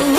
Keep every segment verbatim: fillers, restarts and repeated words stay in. Change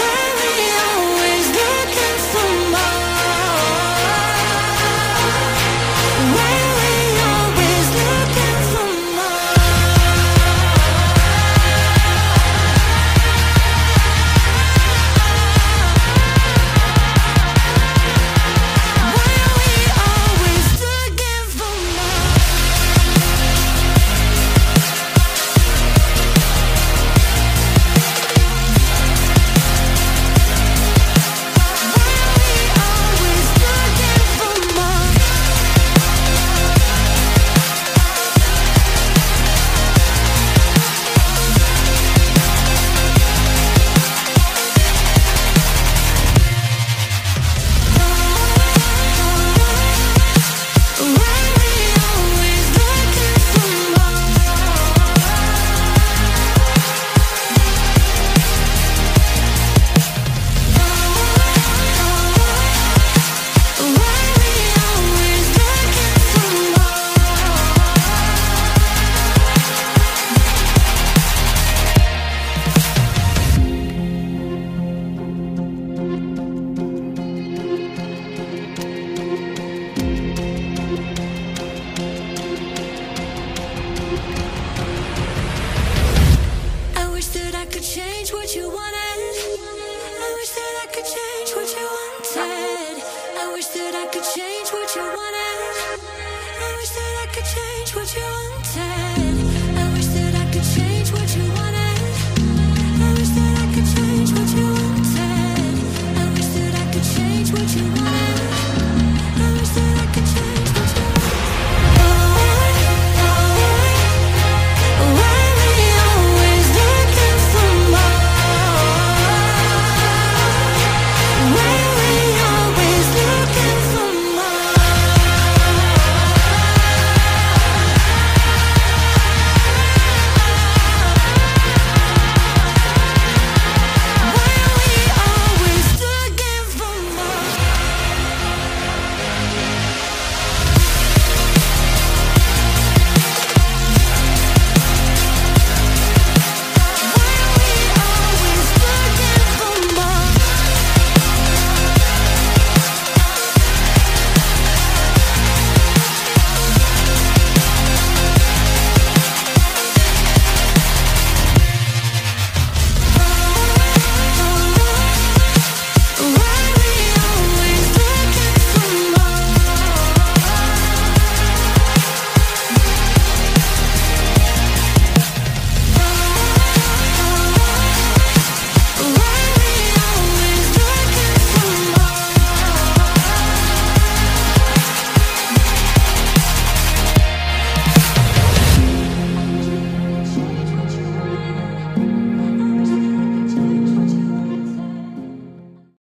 what you